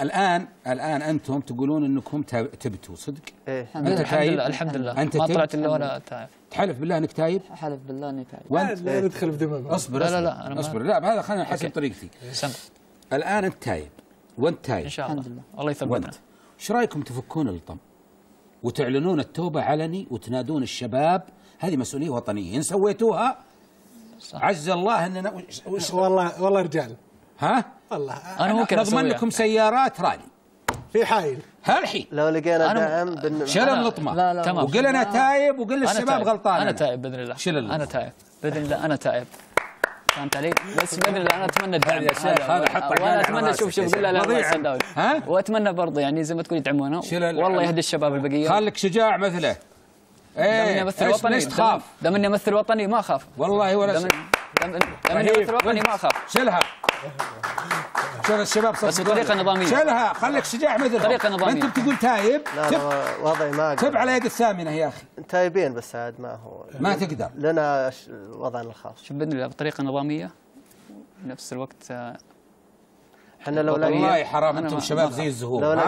الآن أنتم تقولون أنكم تبتوا صدق؟ إيه الحمد لله أنت ما طلعت إلا وأنا تايب. تحلف بالله أنك تايب؟ أحلف بالله أني تايب. لا ندخل في دماغ. أصبر أصبر لا هذا خلينا نحسب طريقتي. الآن أنت تايب وأنت تايب. إن شاء الله. الحمد لله. الله يثبتنا. إيش رأيكم تفكون اللطم وتعلنون التوبة علني وتنادون الشباب؟ هذه مسؤولية وطنية إن سويتوها عز الله أننا والله رجال. ها؟ والله انا ممكن اضمن لكم سيارات رالي في حايل هالحين لو لقينا دعم شيل اللطمه وقل انا تايب وقل للشباب غلطان انا تايب باذن الله انا تايب باذن الله انا تايب فهمت علي؟ بس باذن الله انا اتمنى الدعم وانا اتمنى اشوف بالله الله يسعدك واتمنى برضه يعني زي ما تقول يدعمونا والله يهدي الشباب البقيه خليك شجاع مثله ايه ليش تخاف؟ دام اني امثل وطني ما اخاف والله ولا دام اني امثل وطني ما اخاف شيلها شلون الشباب صار بس بطريقه نظاميه شلها خليك شجاع مثل بطريقه نظاميه ما انت بتقول تايب لا وضعي ما اقدر تب على يد الثامنه يا اخي تايبين بس عاد ما هو ما تقدر لنا وضعنا الخاص شوف باذن الله بطريقه نظاميه بنفس الوقت احنا لو والله حرام انتم شباب زي الزهور